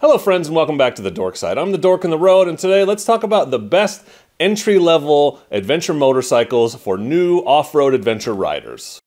Hello friends and welcome back to the Dork Side. I'm the Dork in the Road and today let's talk about the best entry-level adventure motorcycles for new off-road adventure riders.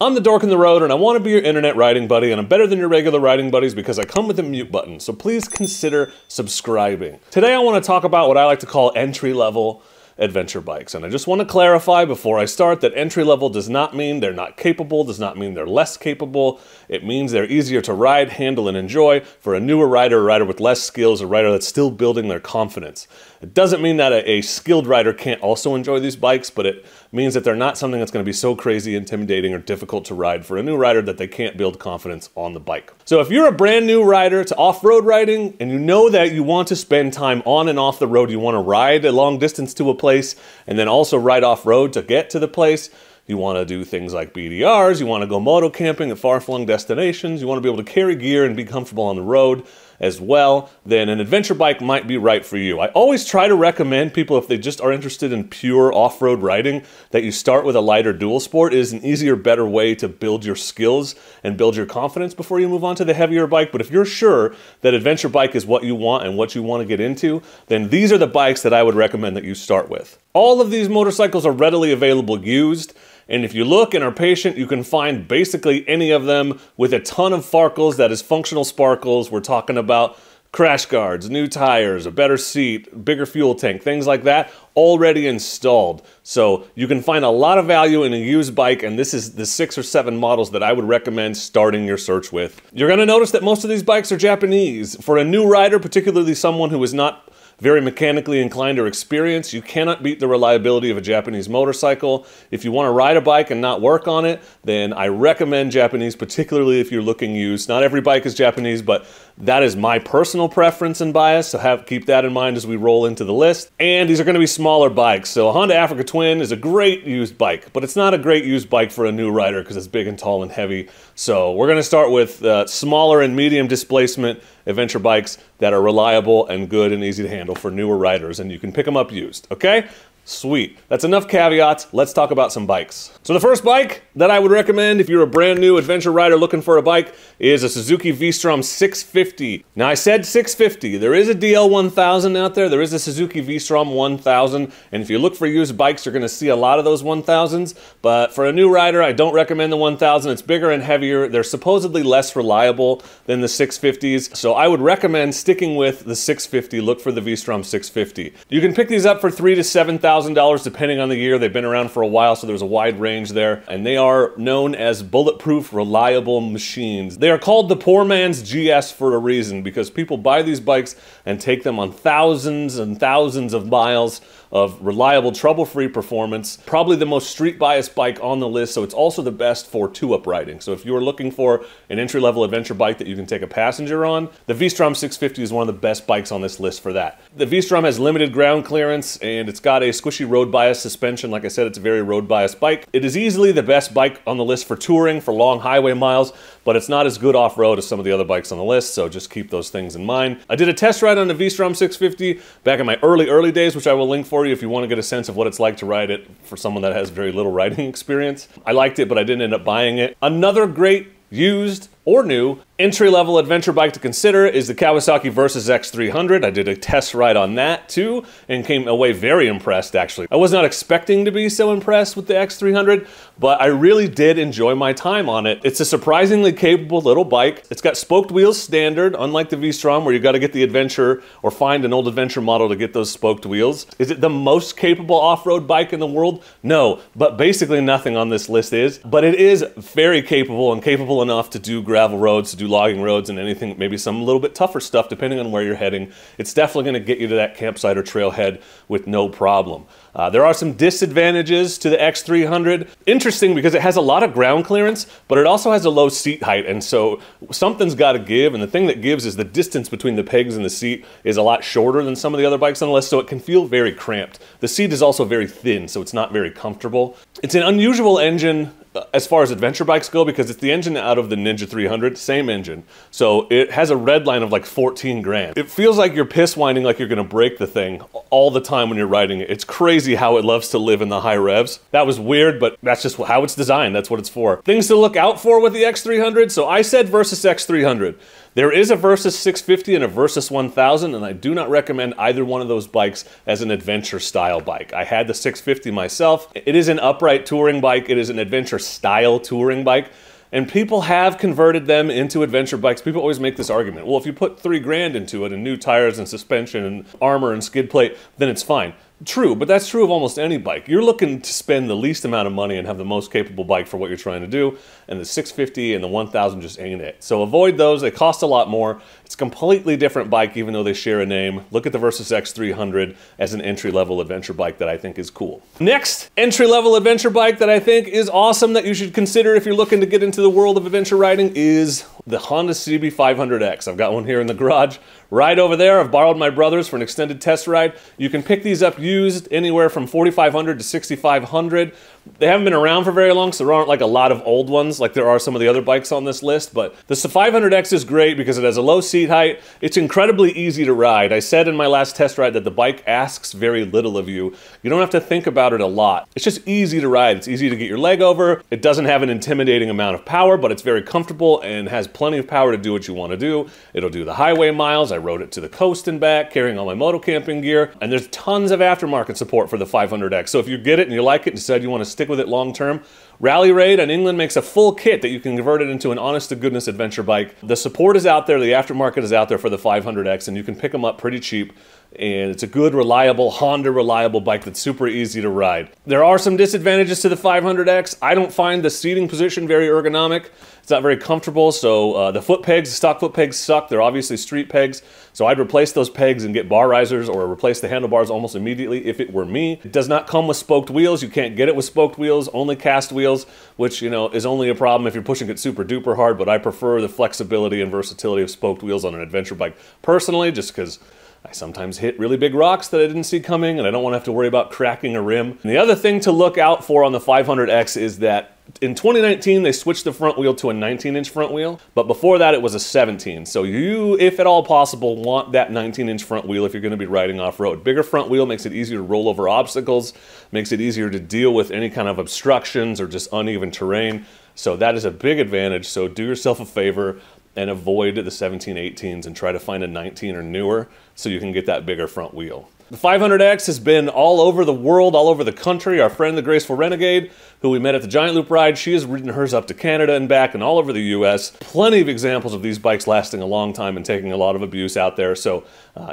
I'm the Dork in the Road and I want to be your internet riding buddy, and I'm better than your regular riding buddies because I come with a mute button, so please consider subscribing. Today I want to talk about what I like to call entry-level adventure bikes. And I just want to clarify before I start that entry level does not mean they're not capable, does not mean they're less capable. It means they're easier to ride, handle, and enjoy for a newer rider, a rider with less skills, a rider that's still building their confidence. It doesn't mean that a skilled rider can't also enjoy these bikes, but it means that they're not something that's going to be so crazy, intimidating, or difficult to ride for a new rider that they can't build confidence on the bike. So if you're a brand new rider to off-road riding and you know that you want to spend time on and off the road, you want to ride a long distance to a place and then also ride off-road to get to the place. You want to do things like BDRs, you want to go moto camping at far-flung destinations, you want to be able to carry gear and be comfortable on the road as well, then an adventure bike might be right for you. I always try to recommend people, if they just are interested in pure off-road riding, that you start with a lighter dual sport. It is an easier, better way to build your skills and build your confidence before you move on to the heavier bike. But if you're sure that adventure bike is what you want and what you want to get into, then these are the bikes that I would recommend that you start with. All of these motorcycles are readily available used. And if you look and are patient, you can find basically any of them with a ton of Farkles, that is functional sparkles. We're talking about crash guards, new tires, a better seat, bigger fuel tank, things like that already installed. So you can find a lot of value in a used bike, and this is the 6 or 7 models that I would recommend starting your search with. You're going to notice that most of these bikes are Japanese. For a new rider, particularly someone who is not very mechanically inclined or experienced, you cannot beat the reliability of a Japanese motorcycle. If you want to ride a bike and not work on it, then I recommend Japanese, particularly if you're looking used. Not every bike is Japanese, but that is my personal preference and bias, so keep that in mind as we roll into the list. And these are going to be smaller bikes. So a Honda Africa Twin is a great used bike, but it's not a great used bike for a new rider because it's big and tall and heavy. So we're going to start with smaller and medium displacement adventure bikes that are reliable and good and easy to handle for newer riders, and you can pick them up used, okay? Sweet. That's enough caveats. Let's talk about some bikes. So the first bike that I would recommend if you're a brand new adventure rider looking for a bike is a Suzuki V-Strom 650. Now I said 650. There is a DL1000 out there. There is a Suzuki V-Strom 1000. And if you look for used bikes, you're going to see a lot of those 1000s. But for a new rider, I don't recommend the 1000. It's bigger and heavier. They're supposedly less reliable than the 650s. So I would recommend sticking with the 650. Look for the V-Strom 650. You can pick these up for $3,000 to $7,000 depending on the year. They've been around for a while, so there's a wide range there, and they are known as bulletproof, reliable machines. They are called the poor man's GS for a reason, because people buy these bikes and take them on thousands and thousands of miles of reliable, trouble-free performance. Probably the most street-biased bike on the list, so it's also the best for two-up riding. So if you're looking for an entry-level adventure bike that you can take a passenger on, the V-Strom 650 is one of the best bikes on this list for that. The V-Strom has limited ground clearance, and it's got a squishy road bias suspension. Like I said, it's a very road biased bike. It is easily the best bike on the list for touring, for long highway miles, but it's not as good off-road as some of the other bikes on the list, so just keep those things in mind. I did a test ride on the V-Strom 650 back in my early days, which I will link for you if you want to get a sense of what it's like to ride it for someone that has very little riding experience. I liked it, but I didn't end up buying it. Another great used or new entry-level adventure bike to consider is the Kawasaki Versys X300. I did a test ride on that too and came away very impressed, actually. I was not expecting to be so impressed with the X300, but I really did enjoy my time on it. It's a surprisingly capable little bike. It's got spoked wheels standard, unlike the V-Strom where you gotta get the adventure or find an old adventure model to get those spoked wheels. Is it the most capable off-road bike in the world? No, but basically nothing on this list is. But it is very capable, and capable enough to do gravel roads, to do logging roads, and anything, maybe some little bit tougher stuff depending on where you're heading. It's definitely going to get you to that campsite or trailhead with no problem. There are some disadvantages to the X300. Interesting because it has a lot of ground clearance, but it also has a low seat height, and so something's got to give, and the thing that gives is the distance between the pegs and the seat is a lot shorter than some of the other bikes on the list, so it can feel very cramped. The seat is also very thin, so it's not very comfortable. It's an unusual engine as far as adventure bikes go, because it's the engine out of the Ninja 300, same engine. So it has a red line of like 14 grand. It feels like you're piss winding, like you're gonna break the thing all the time when you're riding it. It's crazy how it loves to live in the high revs. That was weird, but that's just how it's designed. That's what it's for. Things to look out for with the X300. So I said Versys X300. There is a Versys 650 and a Versys 1000, and I do not recommend either one of those bikes as an adventure style bike. I had the 650 myself. It is an upright touring bike. It is an adventure style touring bike. And people have converted them into adventure bikes. People always make this argument. Well, if you put $3 grand into it and new tires and suspension and armor and skid plate, then it's fine. True, but that's true of almost any bike. You're looking to spend the least amount of money and have the most capable bike for what you're trying to do, and the 650 and the 1000 just ain't it. So avoid those, they cost a lot more. It's a completely different bike even though they share a name. Look at the Versys X300 as an entry-level adventure bike that I think is cool. Next, entry-level adventure bike that I think is awesome that you should consider if you're looking to get into the world of adventure riding is the Honda CB500X. I've got one here in the garage right over there. I've borrowed my brother's for an extended test ride. You can pick these up used anywhere from $4,500 to $6,500. They haven't been around for very long, so there aren't like a lot of old ones like there are some of the other bikes on this list, but the 500X is great because it has a low seat height. It's incredibly easy to ride. I said in my last test ride that the bike asks very little of you. You don't have to think about it a lot. It's just easy to ride. It's easy to get your leg over. It doesn't have an intimidating amount of power, but it's very comfortable and has plenty of power to do what you want to do. It'll do the highway miles. I rode it to the coast and back, carrying all my moto camping gear, and there's tons of aftermarket support for the 500X. So if you get it and you like it and decide you want to stick with it long term, Rally Raid in England makes a full kit that you can convert it into an honest to goodness adventure bike. The support is out there, the aftermarket is out there for the 500X, and you can pick them up pretty cheap. And it's a good, reliable, Honda reliable bike that's super easy to ride. There are some disadvantages to the 500X. I don't find the seating position very ergonomic. It's not very comfortable, so the foot pegs, the stock foot pegs suck. They're obviously street pegs, so I'd replace those pegs and get bar risers or replace the handlebars almost immediately if it were me. It does not come with spoked wheels. You can't get it with spoked wheels, only cast wheels, which, you know, is only a problem if you're pushing it super duper hard, but I prefer the flexibility and versatility of spoked wheels on an adventure bike personally, just because I sometimes hit really big rocks that I didn't see coming, and I don't want to have to worry about cracking a rim. And the other thing to look out for on the 500X is that in 2019, they switched the front wheel to a 19-inch front wheel, but before that it was a 17. So you, if at all possible, want that 19-inch front wheel if you're gonna be riding off-road. Bigger front wheel makes it easier to roll over obstacles, makes it easier to deal with any kind of obstructions or just uneven terrain. So that is a big advantage, so do yourself a favor and avoid the 17, 18s and try to find a 19 or newer so you can get that bigger front wheel. The 500X has been all over the world, all over the country. Our friend, the Graceful Renegade, who we met at the Giant Loop ride, she has ridden hers up to Canada and back and all over the US. Plenty of examples of these bikes lasting a long time and taking a lot of abuse out there. So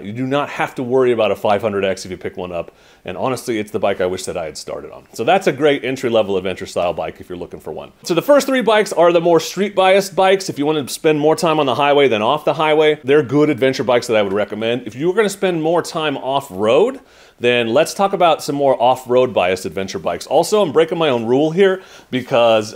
you do not have to worry about a 500X if you pick one up. And honestly, it's the bike I wish that I had started on. So that's a great entry-level adventure style bike if you're looking for one. So the first three bikes are the more street-biased bikes. If you want to spend more time on the highway than off the highway, they're good adventure bikes that I would recommend. If you were going to spend more time off-road, then let's talk about some more off-road biased adventure bikes. Also, I'm breaking my own rule here because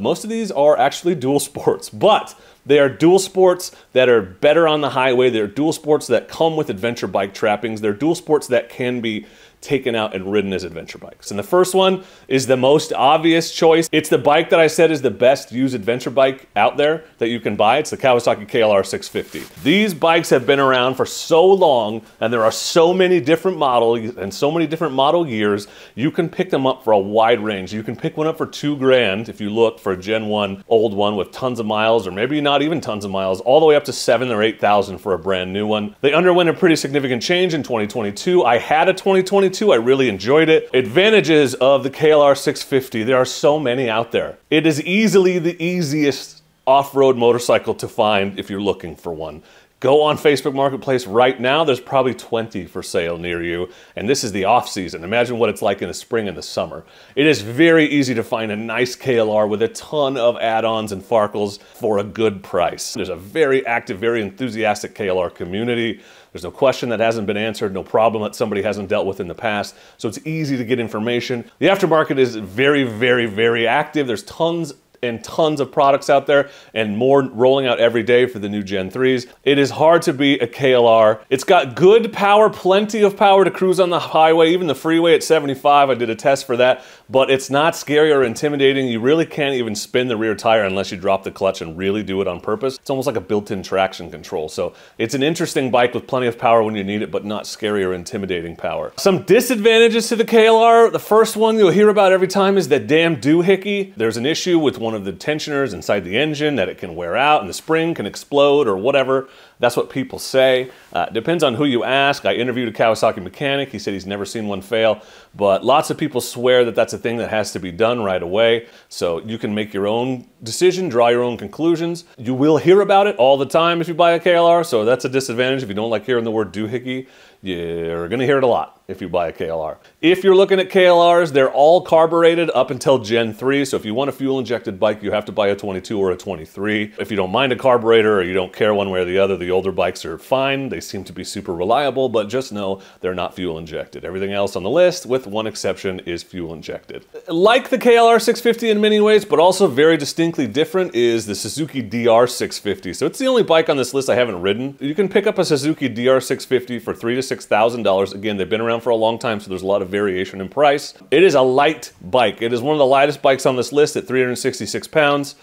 most of these are actually dual sports, but they are dual sports that are better on the highway. They're dual sports that come with adventure bike trappings. They're dual sports that can be taken out and ridden as adventure bikes. And the first one is the most obvious choice. It's the bike that I said is the best used adventure bike out there that you can buy. It's the Kawasaki KLR 650. These bikes have been around for so long, and there are so many different models and so many different model years. You can pick them up for a wide range. You can pick one up for $2 grand if you look for a Gen 1 old one with tons of miles, or maybe not even tons of miles, all the way up to 7,000 or 8,000 for a brand new one. They underwent a pretty significant change in 2022. I had a 2022, I really enjoyed it. Advantages of the KLR 650, there are so many out there. It is easily the easiest off-road motorcycle to find if you're looking for one. Go on Facebook Marketplace right now, there's probably 20 for sale near you, and this is the off-season. Imagine what it's like in the spring and the summer. It is very easy to find a nice KLR with a ton of add-ons and Farkles for a good price. There's a very active, very enthusiastic KLR community. There's no question that hasn't been answered, no problem that somebody hasn't dealt with in the past, so it's easy to get information. The aftermarket is very, very, very active. There's tons and tons of products out there and more rolling out every day for the new Gen 3s. It is hard to beat a KLR. It's got good power, plenty of power to cruise on the highway, even the freeway at 75. I did a test for that, but it's not scary or intimidating. You really can't even spin the rear tire unless you drop the clutch and really do it on purpose. It's almost like a built-in traction control. So it's an interesting bike with plenty of power when you need it, but not scary or intimidating power. Some disadvantages to the KLR. The first one you'll hear about every time is that damn doohickey. There's an issue with one of the tensioners inside the engine that it can wear out and the spring can explode or whatever. That's what people say. Depends on who you ask. I interviewed a Kawasaki mechanic. He said he's never seen one fail, but lots of people swear that that's a thing that has to be done right away. So you can make your own decision, draw your own conclusions. You will hear about it all the time if you buy a KLR, so that's a disadvantage. If you don't like hearing the word doohickey, you're gonna hear it a lot if you buy a KLR. If you're looking at KLRs, they're all carbureted up until Gen 3, so if you want a fuel-injected bike, you have to buy a 22 or a 23. If you don't mind a carburetor or you don't care one way or the other, the older bikes are fine. They seem to be super reliable, but just know they're not fuel-injected. Everything else on the list, with one exception, is fuel-injected. Like the KLR 650 in many ways, but also very distinctly different, is the Suzuki DR650. So it's the only bike on this list I haven't ridden. You can pick up a Suzuki DR650 for $3,000 to $6,000. Again, they've been around for a long time, so there's a lot of variation in price. It is a light bike. It is one of the lightest bikes on this list at 366 pounds.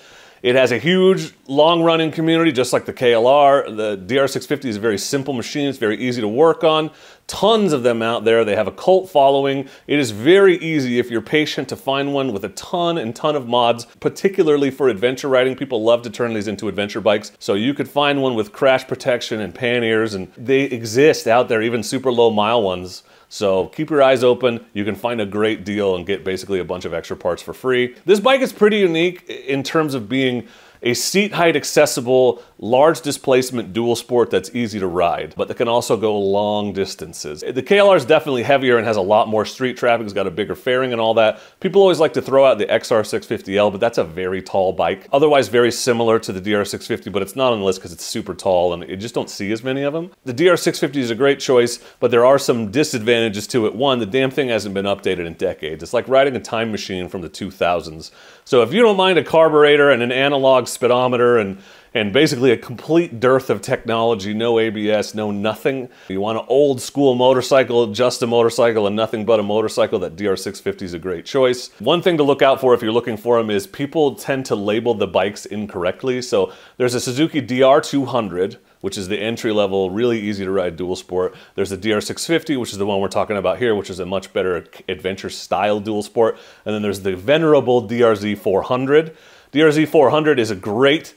It has a huge, long-running community, just like the KLR. The DR650 is a very simple machine. It's very easy to work on. Tons of them out there. They have a cult following. It is very easy, if you're patient, to find one with a ton and ton of mods, particularly for adventure riding. People love to turn these into adventure bikes. So you could find one with crash protection and panniers, and they exist out there, even super low-mile ones. So keep your eyes open. You can find a great deal and get basically a bunch of extra parts for free. This bike is pretty unique in terms of being a seat height accessible, large displacement dual sport that's easy to ride, but that can also go long distances. The KLR is definitely heavier and has a lot more street traffic. It's got a bigger fairing and all that. People always like to throw out the XR650L, but that's a very tall bike. Otherwise very similar to the DR650, but it's not on the list because it's super tall and you just don't see as many of them. The DR650 is a great choice, but there are some disadvantages to it. One, the damn thing hasn't been updated in decades. It's like riding a time machine from the 2000s. So if you don't mind a carburetor and an analog speedometer and basically a complete dearth of technology, no ABS, no nothing. You want an old school motorcycle, just a motorcycle and nothing but a motorcycle, that DR650 is a great choice. One thing to look out for if you're looking for them is people tend to label the bikes incorrectly. So there's a Suzuki DR200, which is the entry-level, really easy-to-ride dual sport. There's the DR650, which is the one we're talking about here, which is a much better adventure-style dual sport. And then there's the venerable DRZ400. DRZ400 is a great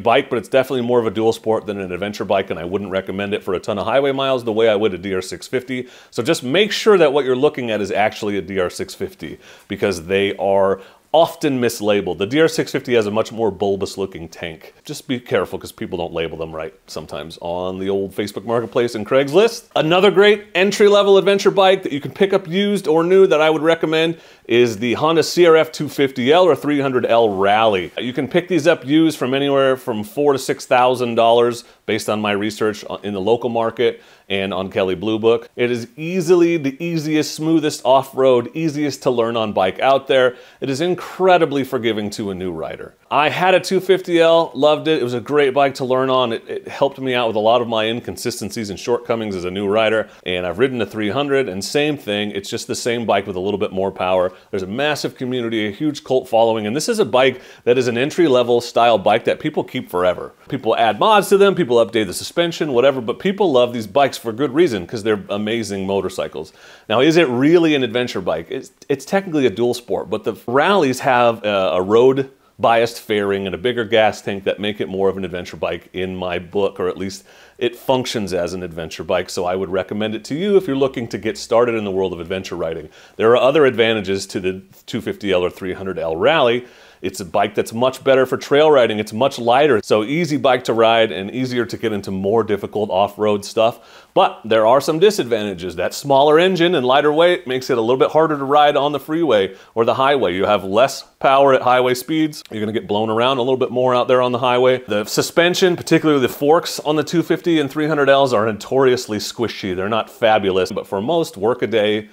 bike, but it's definitely more of a dual sport than an adventure bike, and I wouldn't recommend it for a ton of highway miles the way I would a DR650. So just make sure that what you're looking at is actually a DR650, because they are often mislabeled. The DR650 has a much more bulbous looking tank. Just be careful because people don't label them right sometimes on the old Facebook Marketplace and Craigslist. Another great entry-level adventure bike that you can pick up used or new that I would recommend is the Honda CRF300L or 300L Rally. You can pick these up used from anywhere from $4,000 to $6,000 based on my research in the local market and on Kelly Blue Book. It is easily the easiest, smoothest off-road, easiest to learn on bike out there. It is incredibly forgiving to a new rider. I had a 250L, loved it. It was a great bike to learn on. It helped me out with a lot of my inconsistencies and shortcomings as a new rider. And I've ridden a 300 and same thing. It's just the same bike with a little bit more power. There's a massive community, a huge cult following. And this is a bike that is an entry-level style bike that people keep forever. People add mods to them, people update the suspension, whatever, but people love these bikes for good reason because they're amazing motorcycles. Now, is it really an adventure bike? It's technically a dual sport, but the Rally have a road biased fairing and a bigger gas tank that make it more of an adventure bike in my book, or at least it functions as an adventure bike. So I would recommend it to you if you're looking to get started in the world of adventure riding. There are other advantages to the 250L or 300L Rally. It's a bike that's much better for trail riding. It's much lighter, so easy bike to ride and easier to get into more difficult off-road stuff. But there are some disadvantages. That smaller engine and lighter weight makes it a little bit harder to ride on the freeway or the highway. You have less power at highway speeds. You're gonna get blown around a little bit more out there on the highway. The suspension, particularly the forks on the 250 and 300Ls, are notoriously squishy. They're not fabulous, but for most workaday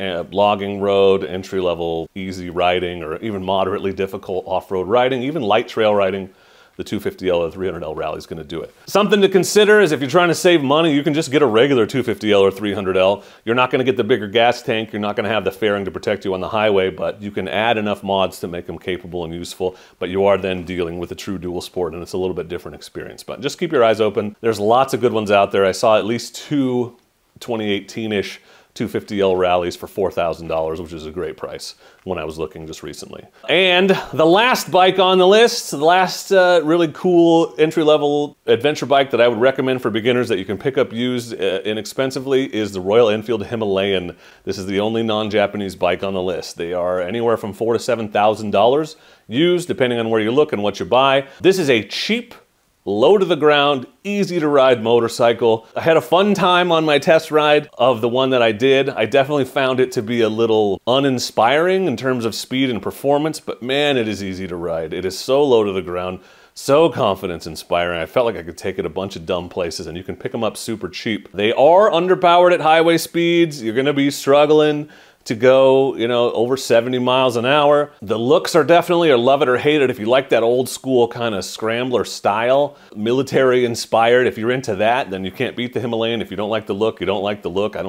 logging road, entry-level easy riding, or even moderately difficult off-road riding, even light trail riding, the 250L or 300L Rally is going to do it. Something to consider is if you're trying to save money, you can just get a regular 250L or 300L. You're not going to get the bigger gas tank, you're not going to have the fairing to protect you on the highway, but you can add enough mods to make them capable and useful, but you are then dealing with a true dual sport, and it's a little bit different experience. But just keep your eyes open. There's lots of good ones out there. I saw at least two 2018-ish 250L Rallies for $4,000, which is a great price when I was looking just recently. And the last bike on the list, the last really cool entry-level adventure bike that I would recommend for beginners that you can pick up used inexpensively is the Royal Enfield Himalayan. This is the only non-Japanese bike on the list. They are anywhere from $4,000 to $7,000 used, depending on where you look and what you buy. This is a cheap, low to the ground, easy to ride motorcycle. I had a fun time on my test ride of the one that I did. I definitely found it to be a little uninspiring in terms of speed and performance, but man, it is easy to ride. It is so low to the ground, so confidence inspiring. I felt like I could take it a bunch of dumb places, and you can pick them up super cheap. They are underpowered at highway speeds. You're gonna be struggling to go, you know, over 70 miles an hour. The looks are definitely, or love it or hate it, if you like that old school kind of scrambler style, military inspired, if you're into that, then you can't beat the Himalayan. If you don't like the look, you don't like the look. I've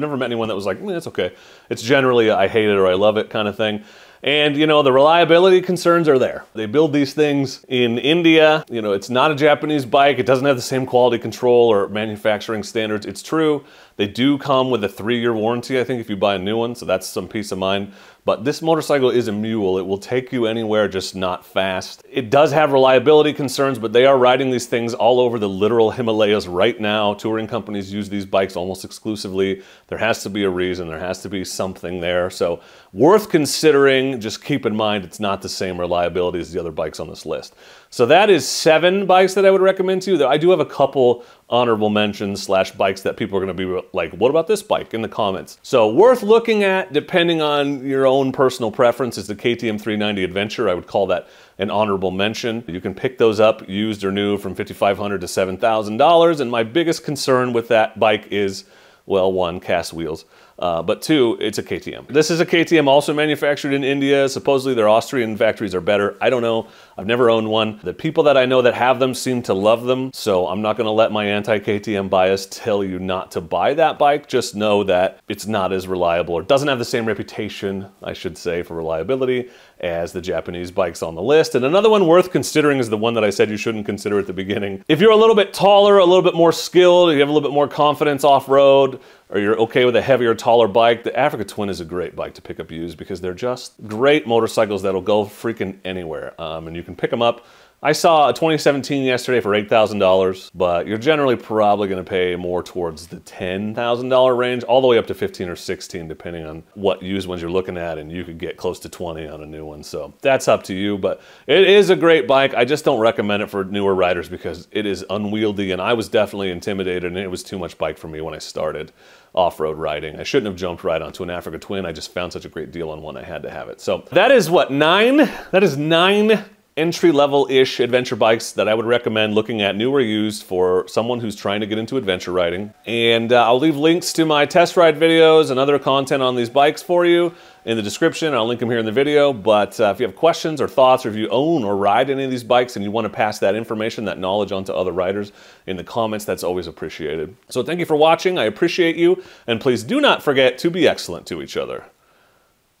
never met anyone that was like, it's okay. It's generally I hate it or I love it kind of thing. And, you know, the reliability concerns are there. They build these things in India. You know, it's not a Japanese bike. It doesn't have the same quality control or manufacturing standards. It's true. They do come with a 3-year warranty, I think, if you buy a new one. So that's some peace of mind. But this motorcycle is a mule. It will take you anywhere, just not fast. It does have reliability concerns, but they are riding these things all over the literal Himalayas right now. Touring companies use these bikes almost exclusively. There has to be a reason. There has to be something there. So worth considering. Just keep in mind, it's not the same reliability as the other bikes on this list. So that is 7 bikes that I would recommend to you. I do have a couple honorable mentions / bikes that people are going to be like, what about this bike, in the comments. So worth looking at, depending on your own personal preference, is the KTM 390 Adventure. I would call that an honorable mention. You can pick those up, used or new, from $5,500 to $7,000. And my biggest concern with that bike is, well, 1, cast wheels. But 2, it's a KTM. This is a KTM also manufactured in India. Supposedly their Austrian factories are better. I don't know. I've never owned one. The people that I know that have them seem to love them. So I'm not going to let my anti-KTM bias tell you not to buy that bike. Just know that it's not as reliable, or doesn't have the same reputation, I should say, for reliability as the Japanese bikes on the list. And another one worth considering is the one that I said you shouldn't consider at the beginning. If you're a little bit taller, a little bit more skilled, you have a little bit more confidence off-road, or you're okay with a heavier, taller bike, the Africa Twin is a great bike to pick up used, because they're just great motorcycles that'll go freaking anywhere. And you can pick them up. I saw a 2017 yesterday for $8,000, but you're generally probably going to pay more towards the $10,000 range, all the way up to 15 or 16, depending on what used ones you're looking at, and you could get close to 20 on a new one. So that's up to you, but it is a great bike. I just don't recommend it for newer riders because it is unwieldy, and I was definitely intimidated, and it was too much bike for me when I started off-road riding. I shouldn't have jumped right onto an Africa Twin. I just found such a great deal on one, I had to have it. So that is what, 9? That is 9 entry-level-ish adventure bikes that I would recommend looking at, new or used, for someone who's trying to get into adventure riding. And I'll leave links to my test ride videos and other content on these bikes for you in the description. I'll link them here in the video. But if you have questions or thoughts, or if you own or ride any of these bikes and you want to pass that information, that knowledge, on to other riders in the comments, that's always appreciated. So thank you for watching. I appreciate you. And please do not forget to be excellent to each other.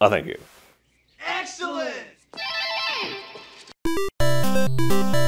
Oh, thank you. Excellent! Thank you.